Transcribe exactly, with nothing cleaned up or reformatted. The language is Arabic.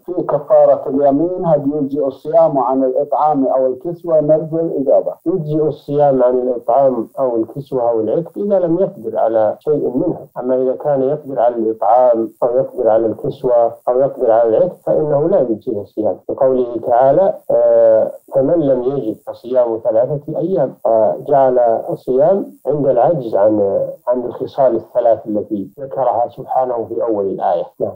في كفارة اليمين هل يجزئ الصيام عن الإطعام أو الكسوة؟ نرجو الإجابة. يجزئ الصيام عن الإطعام أو الكسوة أو العتق إذا لم يقدر على شيء منها، أما إذا كان يقدر على الإطعام أو يقدر على الكسوة أو يقدر على العتق فإنه لا يجزئ الصيام، لقوله تعالى آه فمن لم يجد فصيام ثلاثة أيام، فجعل الصيام عند العجز عن عن الخصال الثلاث التي ذكرها سبحانه في أول الآية.